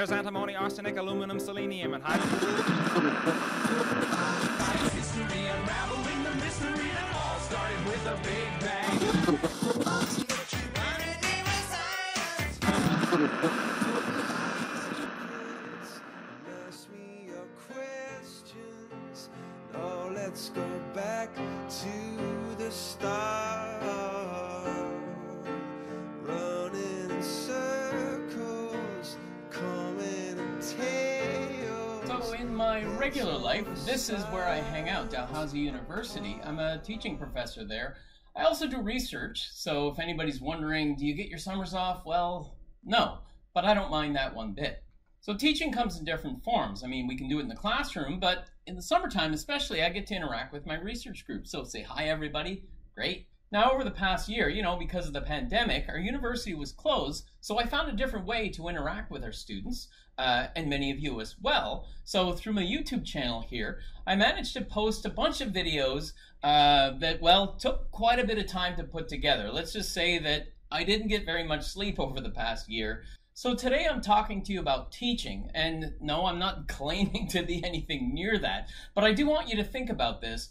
There's antimony, arsenic, aluminum, selenium, and hydrogen. History unraveling the mystery that all started with a big bang. Let's go back to the start, running in circles, coming in tails. So in my regular life, this is where I hang out, Dalhousie University. I'm a teaching professor there. I also do research, so if anybody's wondering, do you get your summers off? Well, no, but I don't mind that one bit. So teaching comes in different forms. I mean, we can do it in the classroom, but in the summertime especially, I get to interact with my research group. So say hi, everybody. Great. Now, over the past year, you know, because of the pandemic, our university was closed, so I found a different way to interact with our students, and many of you as well. So through my YouTube channel here, I managed to post a bunch of videos that, well, took quite a bit of time to put together. Let's just say that I didn't get very much sleep over the past year. So today I'm talking to you about teaching, and no, I'm not claiming to be anything near that, but I do want you to think about this.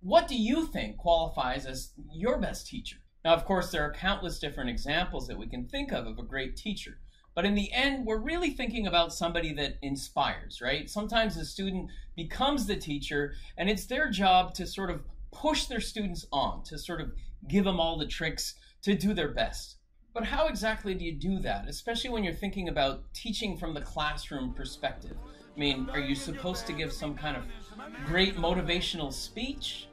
What do you think qualifies as your best teacher? Now, of course, there are countless different examples that we can think of a great teacher, but in the end, we're really thinking about somebody that inspires, right? Sometimes the student becomes the teacher, and it's their job to sort of push their students on, to sort of give them all the tricks to do their best. But how exactly do you do that, especially when you're thinking about teaching from the classroom perspective? I mean, are you supposed to give some kind of great motivational speech?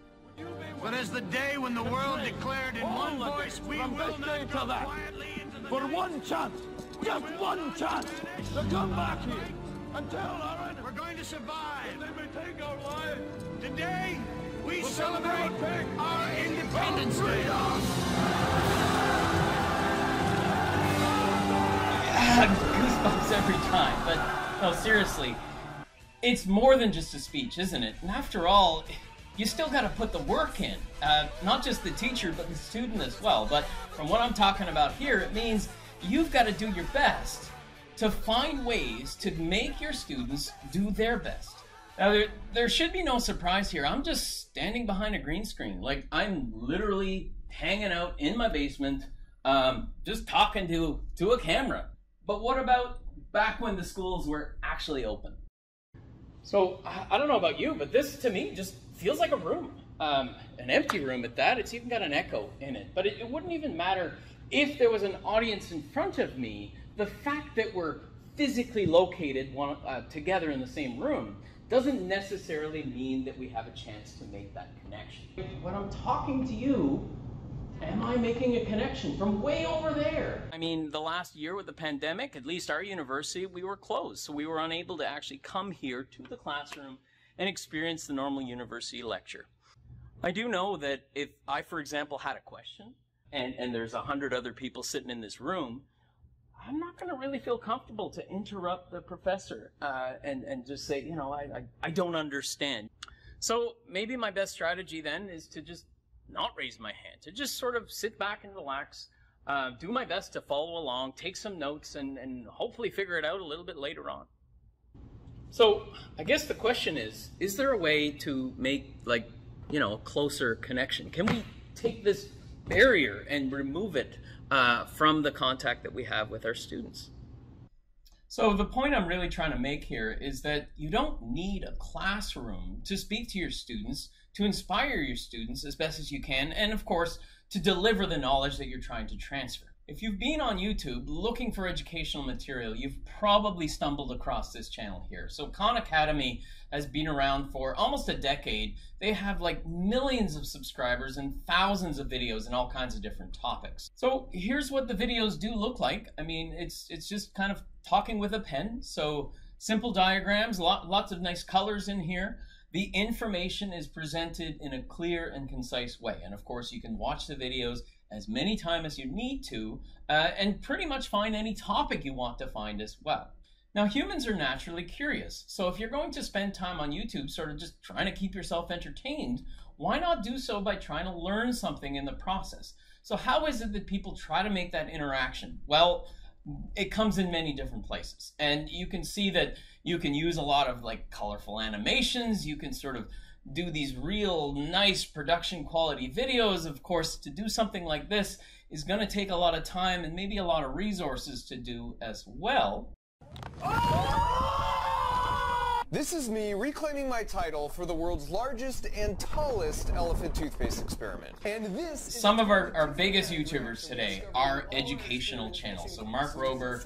But as the day when the world declared in one voice, we will not go quietly into the night. For one chance, just one chance, to come back here and tell our enemies we're going to survive. They may take our lives. Today, we celebrate our independence day. Goosebumps every time, but no, seriously, it's more than just a speech, isn't it? And after all, you still got to put the work in, not just the teacher, but the student as well. But from what I'm talking about here, it means you've got to do your best to find ways to make your students do their best. Now, there should be no surprise here. I'm just standing behind a green screen. Like, I'm literally hanging out in my basement, just talking to a camera. But what about back when the schools were actually open? So I don't know about you, but this to me just feels like a room, an empty room at that. It's even got an echo in it, but it wouldn't even matter if there was an audience in front of me. The fact that we're physically located together in the same room doesn't necessarily mean that we have a chance to make that connection. When I'm talking to you, am I making a connection from way over there? I mean, the last year with the pandemic, at least our university, we were closed. So we were unable to actually come here to the classroom and experience the normal university lecture. I do know that if I, for example, had a question and there's 100 other people sitting in this room, I'm not going to really feel comfortable to interrupt the professor and just say, you know, I don't understand. So maybe my best strategy then is to just not raise my hand, to just sort of sit back and relax, do my best to follow along, take some notes, and hopefully figure it out a little bit later on. So I guess the question is there a way to make, like, you know, a closer connection? Can we take this barrier and remove it from the contact that we have with our students? So the point I'm really trying to make here is that you don't need a classroom to speak to your students, to inspire your students as best as you can, and of course, to deliver the knowledge that you're trying to transfer. If you've been on YouTube looking for educational material, you've probably stumbled across this channel here. So Khan Academy has been around for almost a decade. They have like millions of subscribers and thousands of videos and all kinds of different topics. So here's what the videos do look like. I mean, it's just kind of talking with a pen. So simple diagrams, lots of nice colors in here. The information is presented in a clear and concise way. And of course, you can watch the videos as many times as you need to and pretty much find any topic you want to find as well. Now, humans are naturally curious. So if you're going to spend time on YouTube sort of just trying to keep yourself entertained, why not do so by trying to learn something in the process? So how is it that people try to make that interaction? Well, it comes in many different places. And you can see that you can use a lot of like colorful animations. You can sort of do these real nice production quality videos. Of course, to do something like this is going to take a lot of time and maybe a lot of resources to do as well. This is me reclaiming my title for the world's largest and tallest elephant toothpaste experiment. And this some of our biggest YouTubers today are educational channels. So Mark Rober,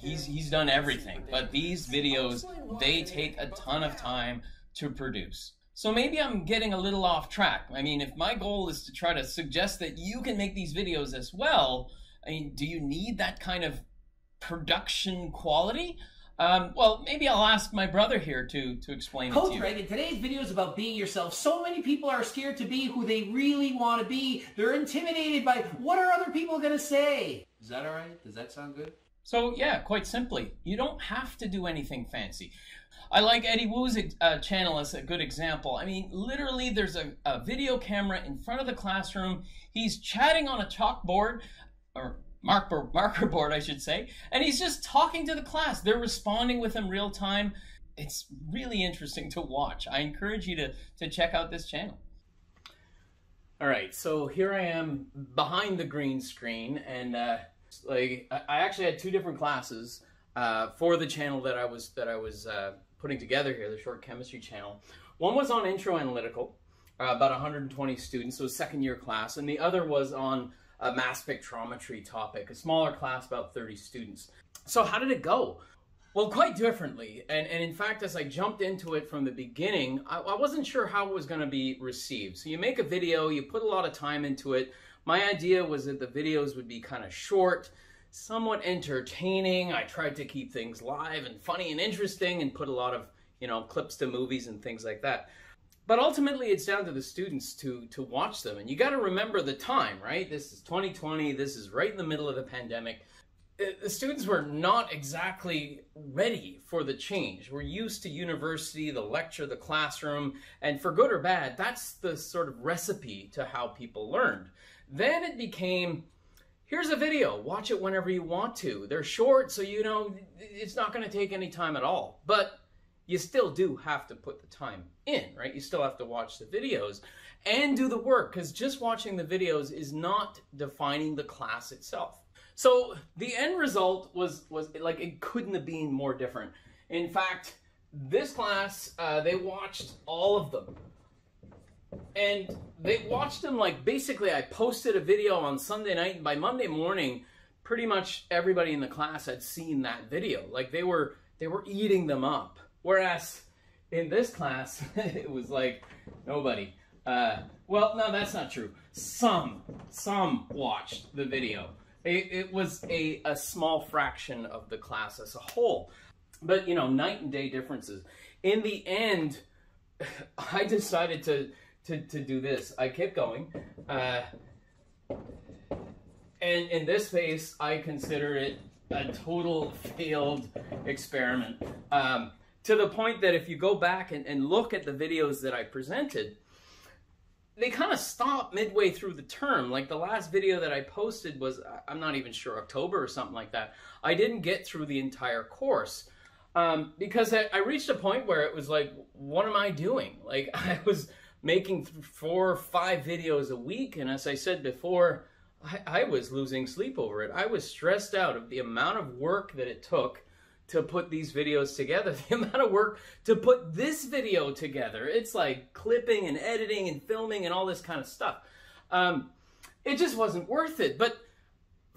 he's done everything, but these videos, they take a ton of time to produce. So maybe I'm getting a little off track. I mean, if my goal is to try to suggest that you can make these videos as well, I mean, do you need that kind of production quality? Well, maybe I'll ask my brother here to explain Coach it to you. Coach Reagan, today's video is about being yourself. So many people are scared to be who they really want to be. They're intimidated by, what are other people going to say? Is that all right? Does that sound good? So yeah, quite simply, you don't have to do anything fancy. I like Eddie Wu's channel as a good example. I mean, literally there's a video camera in front of the classroom. He's chatting on a chalkboard, or marker board, I should say, and he's just talking to the class. They're responding with him real time. It's really interesting to watch. I encourage you to check out this channel. All right, so here I am behind the green screen, and like I actually had two different classes for the channel that I was putting together here, the Short Chemistry channel. One was on intro analytical, about 120 students, so a second year class, and the other was on a mass spectrometry topic, a smaller class, about 30 students. So how did it go? Well, quite differently. And in fact, as I jumped into it from the beginning, I wasn't sure how it was going to be received. So you make a video, you put a lot of time into it. My idea was that the videos would be kind of short, somewhat entertaining. I tried to keep things live and funny and interesting and put a lot of, you know, clips to movies and things like that. But ultimately, it's down to the students to watch them. And you got to remember the time, right? This is 2020. This is right in the middle of the pandemic. The students were not exactly ready for the change. We're used to university, the lecture, the classroom. And for good or bad, that's the sort of recipe to how people learned. Then it became, here's a video. Watch it whenever you want to. They're short, so you know it's not going to take any time at all. But you still do have to put the time in, right? You still have to watch the videos and do the work, because just watching the videos is not defining the class itself. So the end result was like, it couldn't have been more different. In fact, this class, they watched all of them. And they watched them like, basically I posted a video on Sunday night, and by Monday morning, pretty much everybody in the class had seen that video. Like they were eating them up. Whereas in this class, it was like nobody. Well, no, that's not true. Some watched the video. It was a small fraction of the class as a whole. But, you know, night and day differences. In the end, I decided to do this. I kept going. And in this case, I consider it a total failed experiment. To the point that if you go back and look at the videos that I presented, they kind of stop midway through the term. Like the last video that I posted was, I'm not even sure, October or something like that. I didn't get through the entire course because I reached a point where it was like, what am I doing? Like I was making 4 or 5 videos a week. And as I said before, I was losing sleep over it. I was stressed out of the amount of work that it took to put these videos together, the amount of work to put this video together. It's like clipping and editing and filming and all this kind of stuff. It just wasn't worth it. But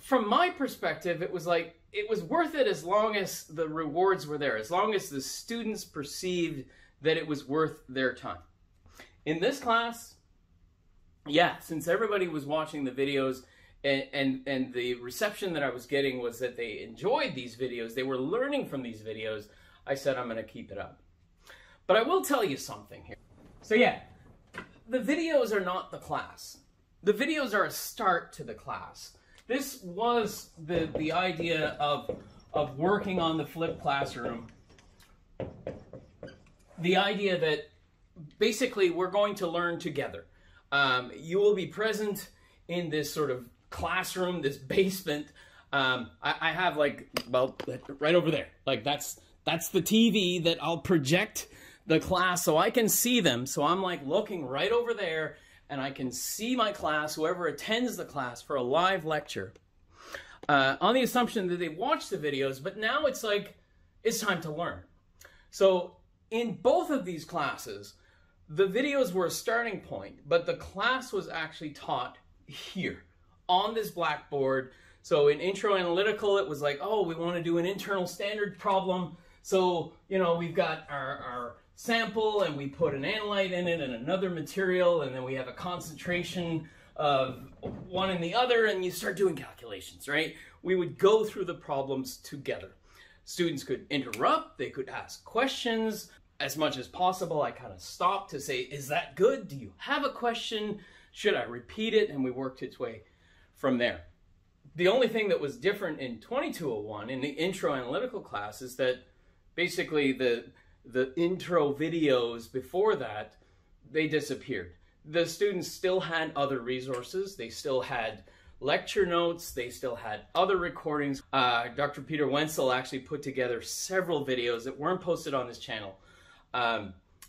from my perspective, it was like, it was worth it as long as the rewards were there, as long as the students perceived that it was worth their time. In this class, yeah, since everybody was watching the videos, and the reception that I was getting was that they enjoyed these videos, they were learning from these videos, I said, I'm going to keep it up. But I will tell you something here. So yeah, the videos are not the class. The videos are a start to the class. This was the idea of working on the flipped classroom. The idea that basically we're going to learn together. You will be present in this sort of classroom, this basement, I have, like, well, right over there. Like, that's the TV that I'll project the class so I can see them. So I'm, like, looking right over there, and I can see my class, whoever attends the class, for a live lecture. On the assumption that they watched the videos, but now it's like, it's time to learn. So in both of these classes, the videos were a starting point, but the class was actually taught here on this blackboard. So in intro analytical, it was like, oh, we want to do an internal standard problem. So, you know, we've got our sample and we put an analyte in it and another material, and then we have a concentration of one and the other, and you start doing calculations, right? We would go through the problems together. Students could interrupt, they could ask questions. As much as possible, I kind of stopped to say, is that good? Do you have a question? Should I repeat it? And we worked its way from there. The only thing that was different in 2201 in the intro analytical class is that basically the intro videos before that, they disappeared. The students still had other resources. They still had lecture notes. They still had other recordings. Dr. Peter Wenzel actually put together several videos that weren't posted on this channel,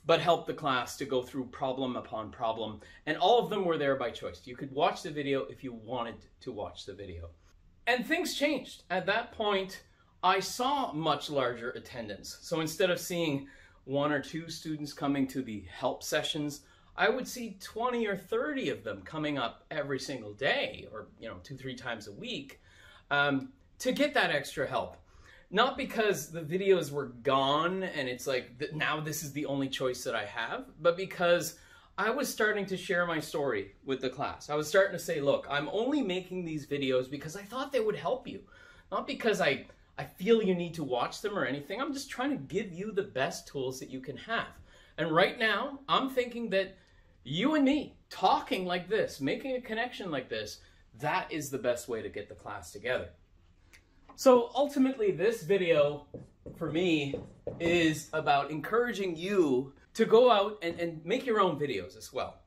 but helped the class to go through problem upon problem. And all of them were there by choice. You could watch the video if you wanted to watch the video. And things changed. At that point, I saw much larger attendance. So instead of seeing 1 or 2 students coming to the help sessions, I would see 20 or 30 of them coming up every single day, or, you know, 2-3 times a week, to get that extra help. Not because the videos were gone and it's like, now this is the only choice that I have, but because I was starting to share my story with the class. I was starting to say, look, I'm only making these videos because I thought they would help you. Not because I feel you need to watch them or anything. I'm just trying to give you the best tools that you can have. And right now, I'm thinking that you and me talking like this, making a connection like this, that is the best way to get the class together. So ultimately, this video for me is about encouraging you to go out and make your own videos as well.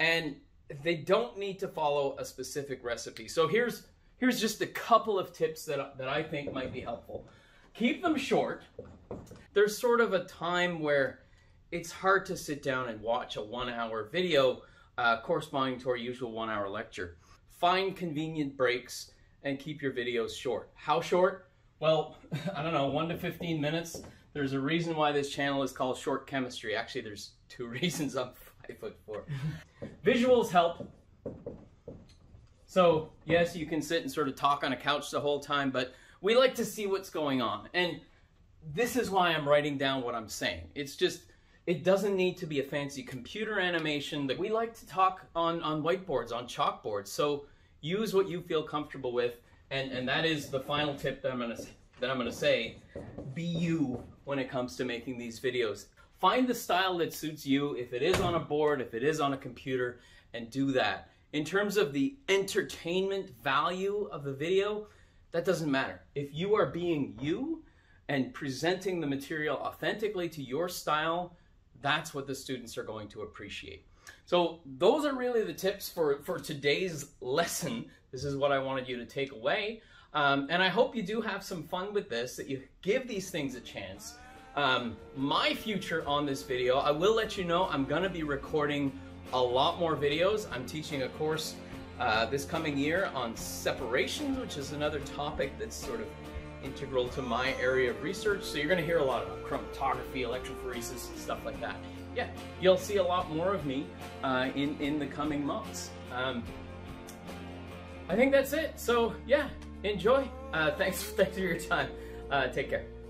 And they don't need to follow a specific recipe. So here's just a couple of tips that I think might be helpful. Keep them short. There's sort of a time where it's hard to sit down and watch a 1-hour video corresponding to our usual 1-hour lecture. Find convenient breaks and keep your videos short. How short? Well, I don't know, 1 to 15 minutes. There's a reason why this channel is called Short Chemistry. Actually, there's 2 reasons. I'm 5'4". Visuals help. So yes, you can sit and sort of talk on a couch the whole time, but we like to see what's going on. And this is why I'm writing down what I'm saying. It's just, it doesn't need to be a fancy computer animation. We like to talk on whiteboards, on chalkboards. So use what you feel comfortable with, and that is the final tip that I'm gonna say. Be you when it comes to making these videos. Find the style that suits you, if it is on a board, if it is on a computer, and do that. In terms of the entertainment value of the video, that doesn't matter. If you are being you and presenting the material authentically to your style, that's what the students are going to appreciate. So those are really the tips for today's lesson. This is what I wanted you to take away. And I hope you do have some fun with this, that you give these things a chance. My future on this video, I will let you know I'm gonna be recording a lot more videos. I'm teaching a course this coming year on separations, which is another topic that's sort of integral to my area of research. So you're gonna hear a lot about chromatography, electrophoresis, and stuff like that. Yeah, you'll see a lot more of me in the coming months. I think that's it. So yeah, enjoy. Thanks for your time. Take care.